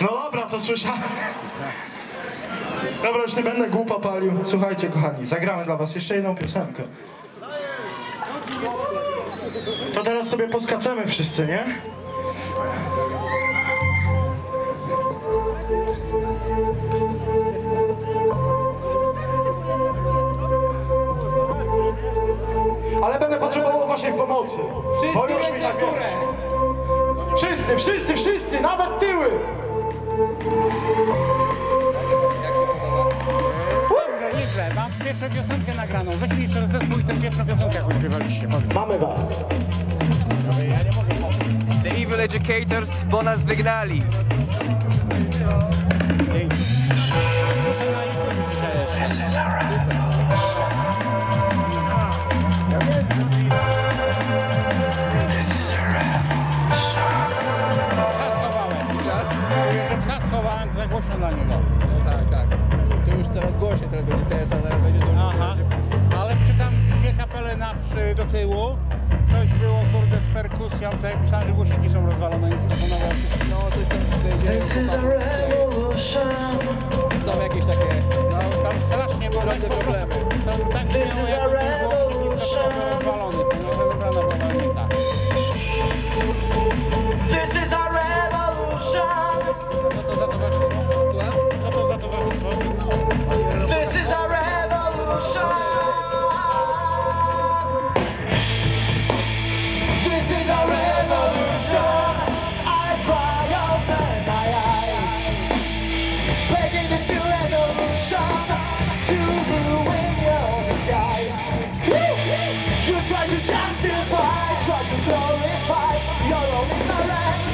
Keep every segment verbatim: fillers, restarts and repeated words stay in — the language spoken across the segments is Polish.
No dobra, to słyszałem. Dobra, już nie będę głupa palił. Słuchajcie, kochani, zagramy dla was jeszcze jedną piosenkę. To teraz sobie poskaczemy wszyscy, nie? Ale będę potrzebował waszej pomocy. Bo już mi tak wiesz. Wszyscy, wszyscy, wszyscy, nawet tyły! Mam pierwszą piosenkę nagraną. Weźmy jeszcze zespół i tę pierwszą piosenkę, jaką śpiewaliście. Mamy was. Ja nie mogę pomóc. The Evil Educators, bo nas wygnali. Za głośno dla niego. Tak, tak. To już coraz głośniej, teraz będzie T S A, zaraz będzie to. Aha. Ale przy tam dwie kapele na przy, do tyłu, coś było kurde z perkusją, to jak myślałem, że głośniki są rozwalone, nic komponowało. No coś tam tutaj są jakieś takie. No tam strasznie było takie problemy. Tam tak było jak głośniki są rozwalone, co nie rozebrano, bo na nie tak. This is our revolution. This is our revolution. This is our revolution. I cry open my eyes, begging this new revolution to ruin your disguise. You try to justify, try to glorify your own ignorance,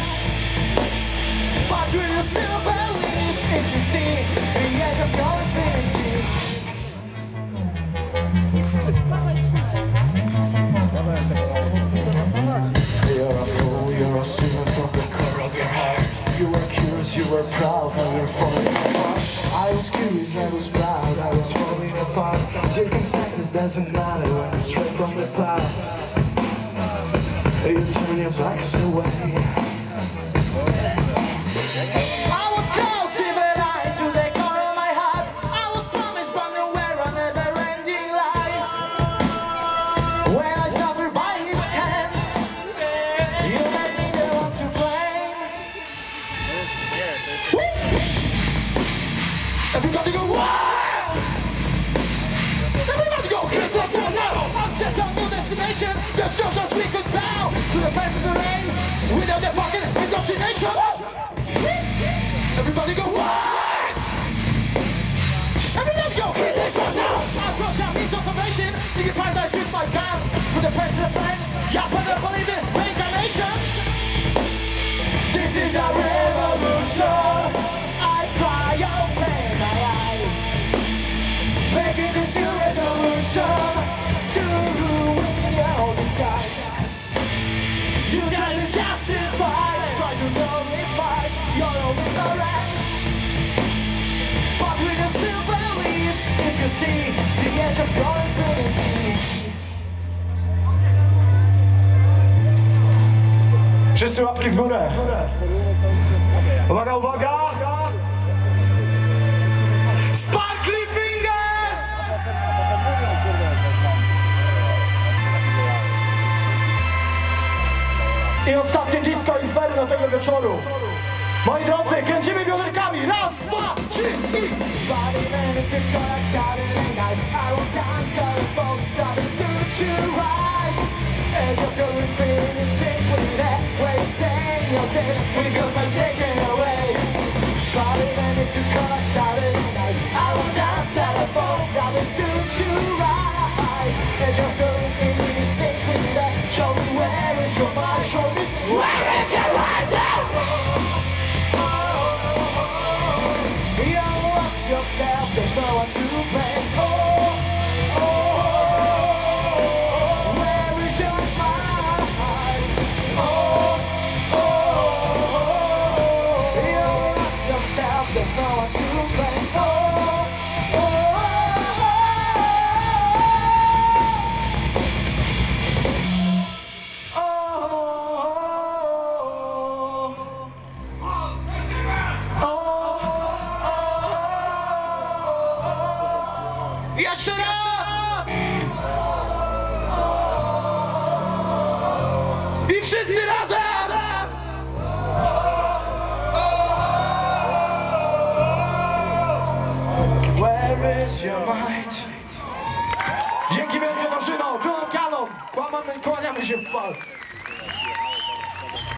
but do you still believe if you see the edge of your infinity? You were proud and we were falling apart. I was curious, I was proud, I was falling apart. Circumstances doesn't matter when I'm straight from the path. You turn your backs away. Everybody go wild! Everybody go hit the ground now! I'm set down no destination. There's just we could bow to the path of the rain without the fucking indoctrination. Everybody go wild! Everybody go hit the ground now! I approach our means of salvation, singing paradise with my pants with the path to the flame. Y'all better believe in reincarnation. This is our revolution. Making this new resolution to ruin your disguise. You try to justify, try to glorify your own ignorance, but we can still believe if you see the edge of your infinity. Wszyscy łapki w górę. Uwaga, uwaga! Sparkly Fingers! I ostatnie disco Inferno tego wieczoru. Moi drodzy, kręcimy bioderkami. Raz, dwa, trzy i... Suit you right, and you're going to be safe with that. Show me where is your mind, show me where is your mind now. Oh, oh, oh. You lost yourself, there's no one to blame. Oh, oh, oh. Where is your mind? Oh, oh, oh. You lost yourself, there's no one to blame. Oh, oh. Oh Jeszcze raz! I wszyscy razem! Where is your might? Dzięki wielkie maszynom, John Callum, łamamy, kłaniamy się w pas.